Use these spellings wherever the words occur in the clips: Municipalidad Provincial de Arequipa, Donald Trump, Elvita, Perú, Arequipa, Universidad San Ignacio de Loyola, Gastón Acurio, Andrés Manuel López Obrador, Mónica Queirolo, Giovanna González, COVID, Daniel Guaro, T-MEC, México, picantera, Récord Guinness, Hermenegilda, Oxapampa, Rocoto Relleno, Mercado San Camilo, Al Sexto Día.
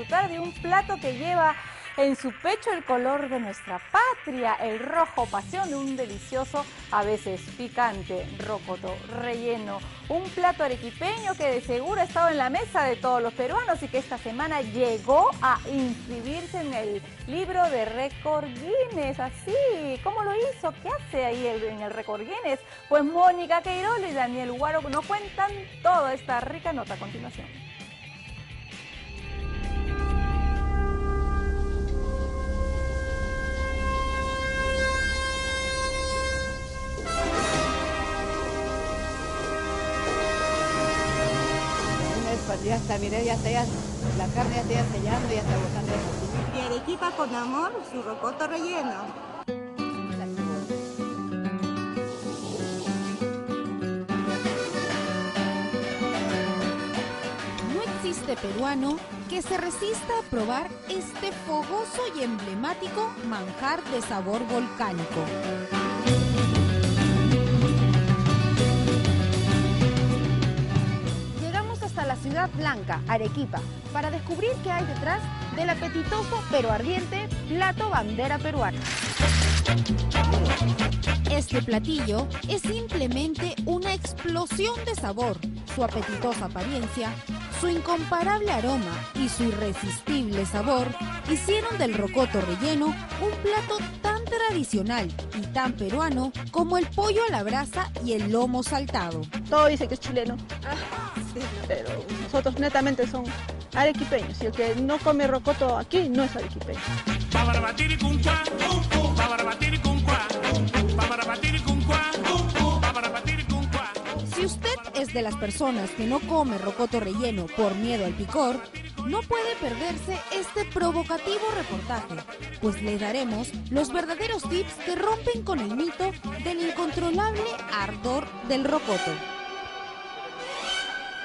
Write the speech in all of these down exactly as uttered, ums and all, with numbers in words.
disfrutar de un plato que lleva en su pecho el color de nuestra patria, el rojo, pasión de un delicioso, a veces picante, rocoto relleno. Un plato arequipeño que de seguro ha estado en la mesa de todos los peruanos y que esta semana llegó a inscribirse en el libro de Récord Guinness. Así, ¿cómo lo hizo? ¿Qué hace ahí en el Récord Guinness? Pues Mónica Queirolo y Daniel Guaro nos cuentan toda esta rica nota a continuación. Ya está, mire, ya está, ya, la carne ya está sellando, ya está botando. Y Arequipa con amor, su rocoto relleno. No existe peruano que se resista a probar este fogoso y emblemático manjar de sabor volcánico. La ciudad blanca, Arequipa, para descubrir qué hay detrás del apetitoso pero ardiente plato bandera peruana. Este platillo es simplemente una explosión de sabor. Su apetitosa apariencia, su incomparable aroma y su irresistible sabor hicieron del rocoto relleno un plato tan tradicional y tan peruano como el pollo a la brasa y el lomo saltado. Todo dice que es chileno, ah, sí, pero nosotros netamente son arequipeños y el que no come rocoto aquí no es arequipeño. Si usted es de las personas que no come rocoto relleno por miedo al picor, no puede perderse este provocativo reportaje, pues les daremos los verdaderos tips que rompen con el mito del incontrolable ardor del rocoto.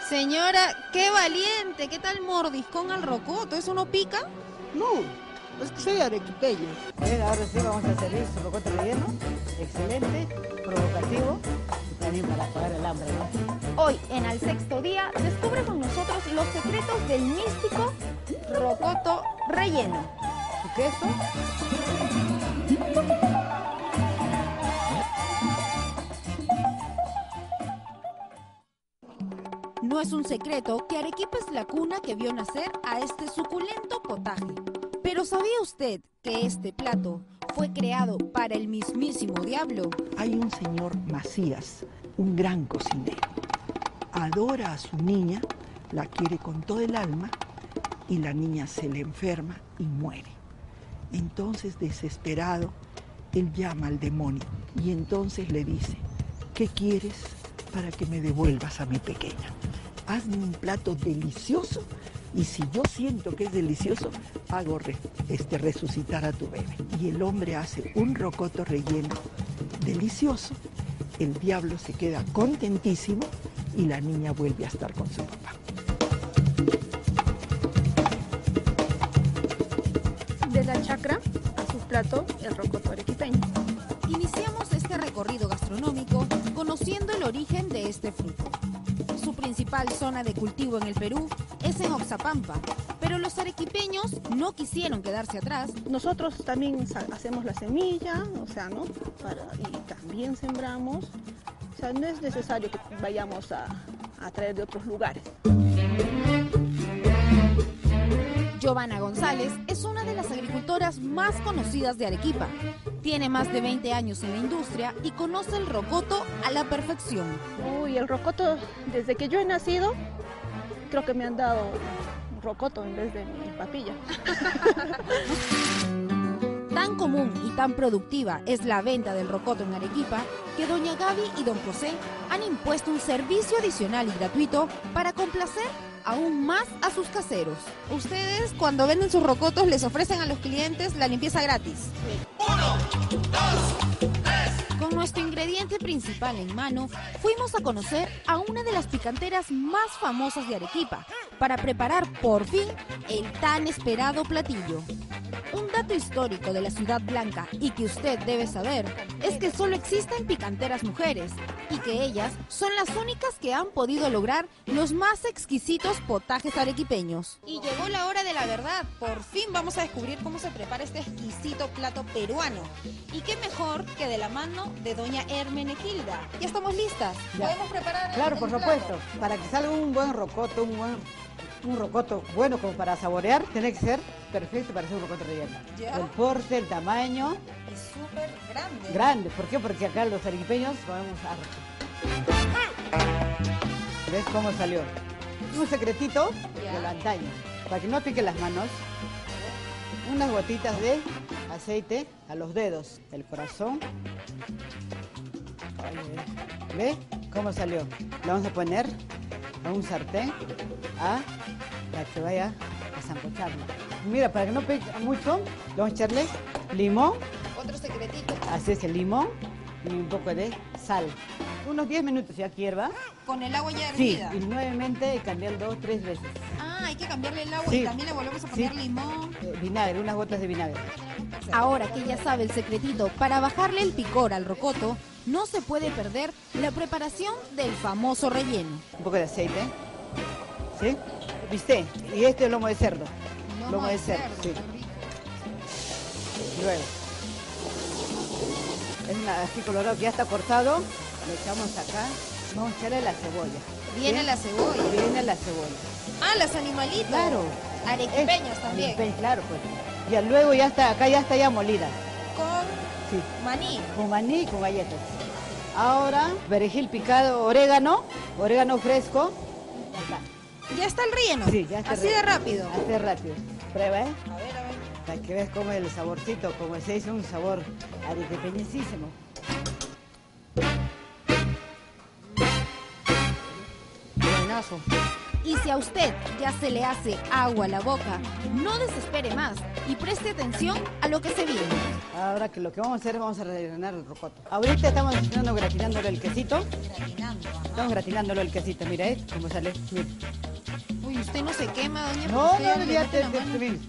Señora, qué valiente, ¿qué tal mordiscón al rocoto? ¿Eso no pica? No. Es que soy arequipeña. A ver, ahora sí vamos a servir su rocoto relleno. Excelente, provocativo y también para apagar el hambre, ¿no? Hoy, en Al Sexto Día, descubre con nosotros los secretos del místico rocoto relleno. ¿Su queso? No es un secreto que Arequipa es la cuna que vio nacer a este suculento potaje. ¿Pero sabía usted que este plato fue creado para el mismísimo diablo? Hay un señor Macías, un gran cocinero. Adora a su niña, la quiere con todo el alma y la niña se le enferma y muere. Entonces, desesperado, él llama al demonio y entonces le dice, ¿qué quieres para que me devuelvas a mi pequeña? Hazme un plato delicioso. Y si yo siento que es delicioso, hago re, este, resucitar a tu bebé. Y el hombre hace un rocoto relleno delicioso, el diablo se queda contentísimo y la niña vuelve a estar con su papá. De la chacra a su plato, el rocoto arequipeño. Iniciamos este recorrido gastronómico conociendo el origen de este fruto. Su principal zona de cultivo en el Perú es en Oxapampa, pero los arequipeños no quisieron quedarse atrás. Nosotros también hacemos la semilla, o sea, ¿no? Para, y también sembramos. O sea, no es necesario que vayamos a, a traer de otros lugares. Giovanna González es una de las agricultoras más conocidas de Arequipa. Tiene más de veinte años en la industria y conoce el rocoto a la perfección. Uy, el rocoto, desde que yo he nacido, creo que me han dado un rocoto en vez de mi papilla. Tan común y tan productiva es la venta del rocoto en Arequipa que doña Gaby y don José han impuesto un servicio adicional y gratuito para complacer aún más a sus caseros. Ustedes, cuando venden sus rocotos, les ofrecen a los clientes la limpieza gratis. Uno, dos, tres. Con nuestro ingrediente principal en mano, fuimos a conocer a una de las picanteras más famosas de Arequipa para preparar por fin el tan esperado platillo. Un dato histórico de la Ciudad Blanca y que usted debe saber es que solo existen picanteras mujeres y que ellas son las únicas que han podido lograr los más exquisitos potajes arequipeños. Y llegó la hora de la verdad. Por fin vamos a descubrir cómo se prepara este exquisito plato peruano. Y qué mejor que de la mano de doña Hermenegilda. Ya estamos listas. Ya. ¿Podemos preparar? Claro, por supuesto. Para que salga un buen rocoto, un buen... un rocoto bueno como para saborear, tiene que ser perfecto para hacer un rocoto relleno. ¿Ya? El porte, el tamaño. Y súper grande. Grande, ¿por qué? Porque acá los arequipeños comemos arroz. ¿Ves cómo salió? Un secretito de lo antaño, para que no pique las manos. Unas gotitas de aceite a los dedos, el corazón. ¿Ves cómo salió? Lo vamos a poner a un sartén, a para que vaya a zampocharla. Mira, para que no pegue mucho, le vamos a echarle limón. Otro secretito. Así es, el limón y un poco de sal. Unos diez minutos ya que hierva. ¿Con el agua ya hervida? Sí, y nuevamente cambiar dos, tres veces. Ah, hay que cambiarle el agua, sí. Y también le volvemos a poner, sí, limón. Eh, vinagre, unas gotas de vinagre. Ahora que ya sabe el secretito para bajarle el picor al rocoto, no se puede perder la preparación del famoso relleno. Un poco de aceite, ¿sí? Viste, y este es lomo de cerdo. Lomo, lomo de, de cerdo, cerdo, sí. Luego, es una, así colorado que ya está cortado, lo echamos acá. Vamos a echarle la cebolla. Viene, ¿sí?, la cebolla. Viene la cebolla. Ah, las animalitos. Claro. Arequipeños es, también. Arequipeños, claro, pues. Ya luego ya está, acá ya está ya molida. Con... sí. Maní. Con maní y con galletas. Ahora, perejil picado, orégano, orégano fresco. ¿Ya está el relleno? Sí, ya está. Así de rápido. Así de rápido. Prueba, ¿eh? A ver, a ver. Para que veas cómo el saborcito, como se dice, un sabor arequipeñísimo. Buenazo. Y si a usted ya se le hace agua a la boca, no desespere más y preste atención a lo que se viene. Ahora que lo que vamos a hacer, vamos a rellenar el rocoto. Ahorita estamos haciendo, gratinándolo el quesito. Gratinando, ajá. Estamos gratinándolo el quesito, mira, ¿eh? Cómo sale. Mira. Uy, usted no se quema, doña. No, usted, no, no, ya te, te, te, te, te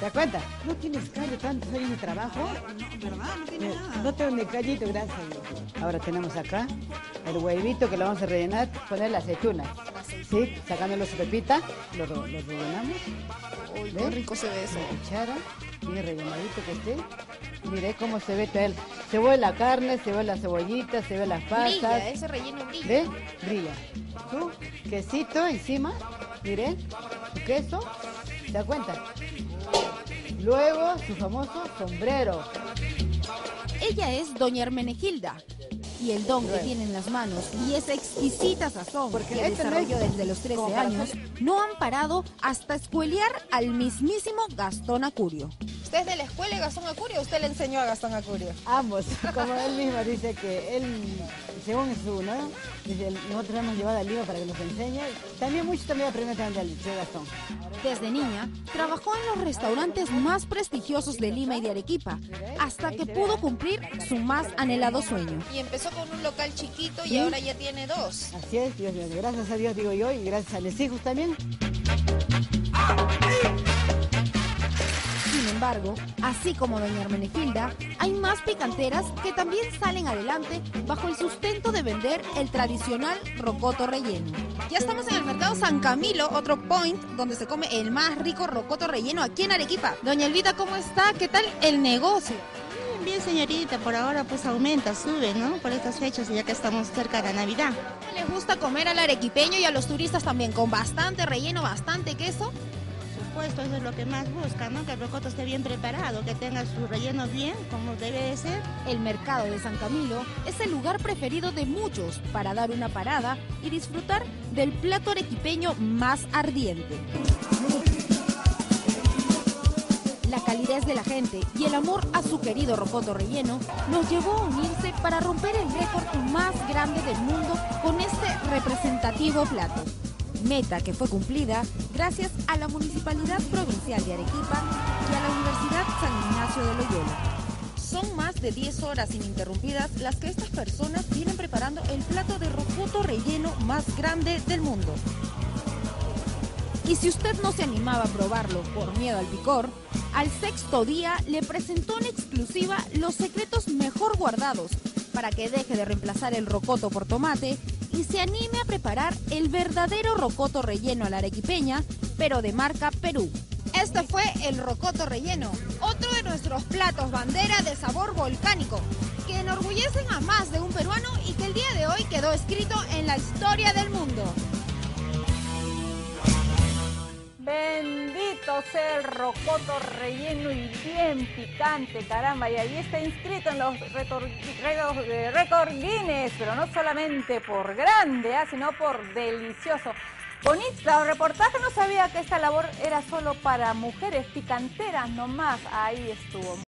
das cuenta. No tienes calle, tantos años de trabajo. No, ¿verdad? No tiene nada. No, no tengo ni callito, gracias. Ahora tenemos acá el huevito que lo vamos a rellenar, poner las aceitunas. Sí, sacándolo su pepita, lo, lo rellenamos. Uy, qué rico se ve eso. La cuchara, bien rellenadito que esté. Miré cómo se ve todo él. Se ve la carne, se ve la cebollita, se ve las pasas. Brilla, ese relleno brilla. ¿Ves? Brilla. Tú, quesito encima, miré, su queso, ¿te das cuenta? Luego, su famoso sombrero. Ella es doña Hermenegilda. Y el don que tiene en las manos y esa exquisita sazón porque que este desarrolló desde los trece años, no han parado hasta escuelear al mismísimo Gastón Acurio. ¿Usted es de la escuela de Gastón Acurio o usted le enseñó a Gastón Acurio? Ambos, como él mismo dice que él, según su, ¿no? Dice, nosotros hemos llevado al libro para que nos enseñe. También mucho también aprende también del de Gastón. Desde niña, trabajó en los restaurantes más prestigiosos de Lima y de Arequipa, hasta que pudo cumplir su más anhelado sueño. Y empezó con un local chiquito y, ¿sí?, ahora ya tiene dos. Así es, Dios mío, gracias a Dios, digo yo, y gracias a mis hijos también. Sin embargo, así como doña Hermenegilda, hay más picanteras que también salen adelante bajo el sustento de vender el tradicional rocoto relleno. Ya estamos en el Mercado San Camilo, otro point donde se come el más rico rocoto relleno aquí en Arequipa. Doña Elvita, ¿cómo está? ¿Qué tal el negocio? Bien, señorita, por ahora pues aumenta, sube, ¿no? Por estas fechas, ya que estamos cerca de Navidad. ¿Les gusta comer al arequipeño y a los turistas también con bastante relleno, bastante queso? Esto es lo que más busca, ¿no? Que el rocoto esté bien preparado, que tenga sus rellenos bien, como debe de ser. El mercado de San Camilo es el lugar preferido de muchos para dar una parada y disfrutar del plato arequipeño más ardiente. La calidez de la gente y el amor a su querido rocoto relleno nos llevó a unirse para romper el récord más grande del mundo con este representativo plato. Meta que fue cumplida gracias a la Municipalidad Provincial de Arequipa y a la Universidad San Ignacio de Loyola. Son más de diez horas ininterrumpidas las que estas personas vienen preparando el plato de rocoto relleno más grande del mundo. Y si usted no se animaba a probarlo por miedo al picor, al sexto día le presentó en exclusiva los secretos mejor guardados para que deje de reemplazar el rocoto por tomate y se anime a preparar el verdadero rocoto relleno a la arequipeña, pero de marca Perú. Este fue el rocoto relleno, otro de nuestros platos bandera de sabor volcánico, que enorgullecen a más de un peruano y que el día de hoy quedó escrito en la historia del mundo. Bendito sea el rocoto relleno y bien picante, caramba, y ahí está inscrito en los Récord Guinness, pero no solamente por grande, ¿eh? sino por delicioso. Bonita reportaje, no sabía que esta labor era solo para mujeres picanteras nomás, ahí estuvo.